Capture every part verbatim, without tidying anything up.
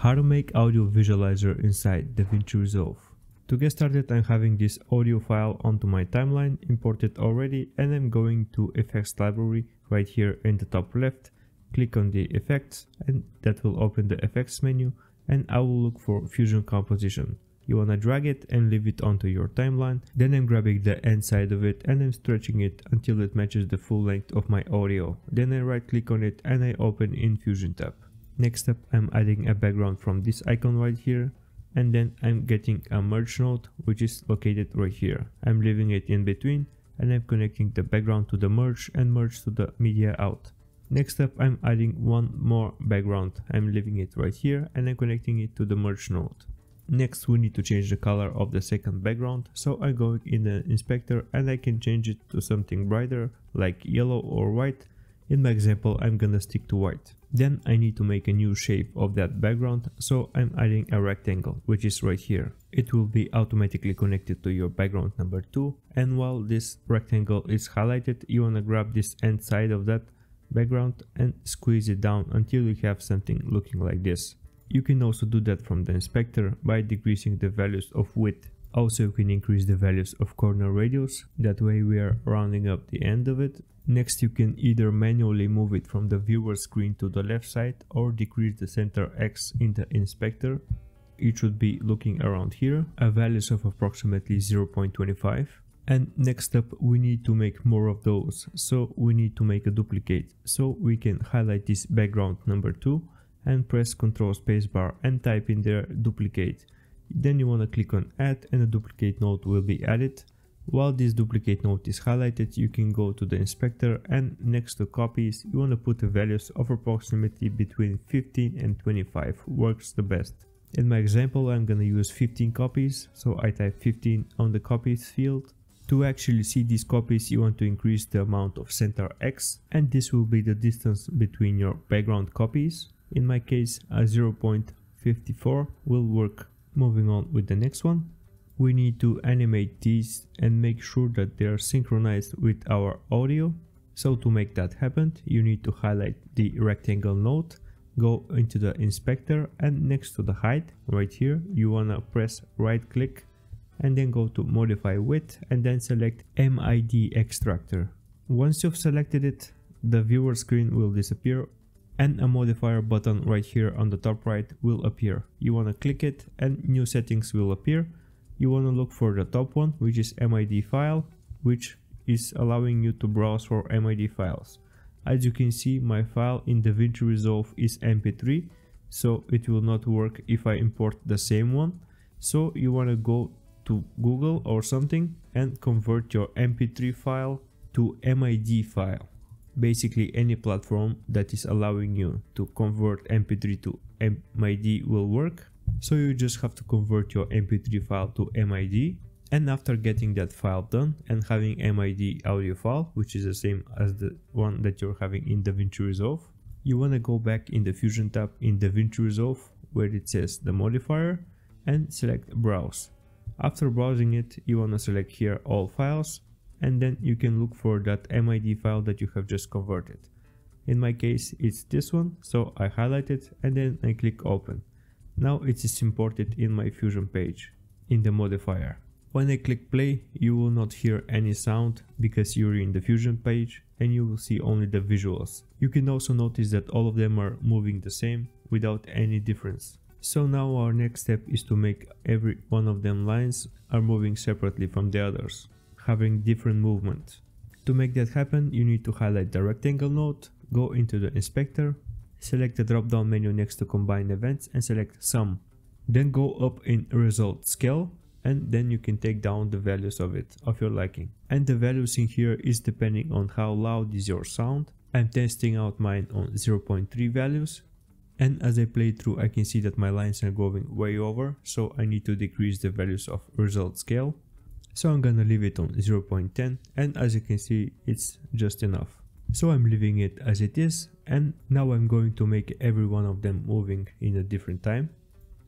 How to make audio visualizer inside DaVinci Resolve. To get started, I'm having this audio file onto my timeline imported already, and I'm going to effects library right here in the top left, click on the effects, and that will open the effects menu, and I will look for Fusion Composition. You wanna drag it and leave it onto your timeline, then I'm grabbing the end side of it and I'm stretching it until it matches the full length of my audio, then I right click on it and I open in Fusion tab. Next up, I'm adding a background from this icon right here, and then I'm getting a merge node which is located right here. I'm leaving it in between and I'm connecting the background to the merge and merge to the media out. Next up, I'm adding one more background. I'm leaving it right here and I'm connecting it to the merge node. Next, we need to change the color of the second background, so I'm going in the inspector and I can change it to something brighter like yellow or white. In my example, I'm gonna stick to white. Then I need to make a new shape of that background, so I'm adding a rectangle, which is right here. It will be automatically connected to your background number two, and while this rectangle is highlighted, you wanna grab this end side of that background and squeeze it down until you have something looking like this. You can also do that from the inspector by decreasing the values of width. Also, you can increase the values of corner radius, that way we are rounding up the end of it. Next, you can either manually move it from the viewer screen to the left side or decrease the center X in the inspector. It should be looking around here, a values of approximately zero point two five. And next up, we need to make more of those, so we need to make a duplicate. So we can highlight this background number two and press Ctrl spacebar and type in there duplicate. Then you want to click on add and a duplicate node will be added. While this duplicate node is highlighted, you can go to the inspector and next to copies, you want to put the values of approximately between fifteen and twenty-five, works the best. In my example, I'm gonna use fifteen copies, so I type fifteen on the copies field. To actually see these copies, you want to increase the amount of center X, and this will be the distance between your background copies. In my case, a zero point five four will work. Moving on with the next one. We need to animate these and make sure that they are synchronized with our audio. So to make that happen, you need to highlight the rectangle node, go into the inspector, and next to the height right here, you wanna press right click and then go to modify width and then select M I D extractor. Once you've selected it, the viewer screen will disappear and a modifier button right here on the top right will appear. You wanna click it and new settings will appear. You wanna look for the top one, which is M I D file, which is allowing you to browse for M I D files. As you can see, my file in DaVinci Resolve is M P three, so it will not work if I import the same one. So you wanna go to Google or something and convert your M P three file to M I D file. Basically, any platform that is allowing you to convert M P three to M I D will work. So you just have to convert your M P three file to M I D, and after getting that file done and having M I D audio file, which is the same as the one that you're having in DaVinci Resolve, you want to go back in the Fusion tab in DaVinci Resolve where it says the modifier and select browse. After browsing it, you want to select here all files, and then you can look for that M I D file that you have just converted. In my case, it's this one, so I highlight it and then I click open. Now it is imported in my Fusion page, in the modifier. When I click play, you will not hear any sound because you're in the Fusion page and you will see only the visuals. You can also notice that all of them are moving the same without any difference. So now our next step is to make every one of them lines are moving separately from the others, having different movement. To make that happen, you need to highlight the rectangle node, go into the inspector, select the drop down menu next to combine events and select sum. Then go up in result scale and then you can take down the values of it of your liking. And the values in here is depending on how loud is your sound. I'm testing out mine on zero point three values, and as I play through I can see that my lines are going way over, so I need to decrease the values of result scale. So I'm gonna leave it on zero point one zero, and as you can see it's just enough. So I'm leaving it as it is, and now I'm going to make every one of them moving in a different time.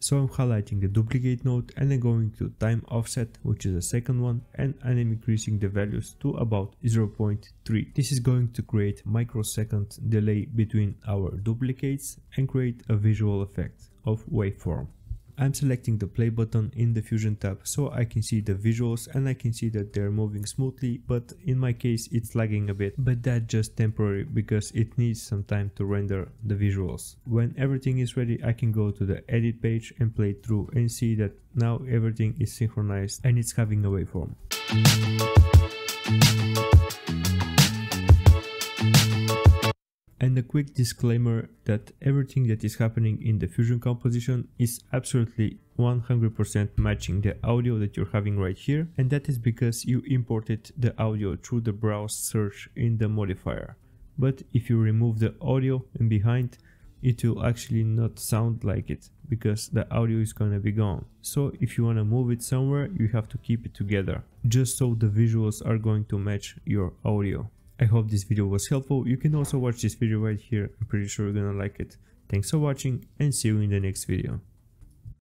So I'm highlighting the duplicate node and then going to time offset, which is the second one, and I'm increasing the values to about zero point three. This is going to create microsecond delay between our duplicates and create a visual effect. of waveform. I'm selecting the play button in the Fusion tab so I can see the visuals and I can see that they're moving smoothly, but in my case it's lagging a bit, but that's just temporary because it needs some time to render the visuals. When everything is ready, I can go to the edit page and play through and see that now everything is synchronized and it's having a waveform. And a quick disclaimer that everything that is happening in the Fusion composition is absolutely one hundred percent matching the audio that you're having right here, and that is because you imported the audio through the browse search in the modifier. But if you remove the audio and behind, it will actually not sound like it because the audio is gonna be gone. So if you wanna move it somewhere, you have to keep it together just so the visuals are going to match your audio. I hope this video was helpful. You can also watch this video right here. I'm pretty sure you're gonna like it. Thanks for watching and see you in the next video.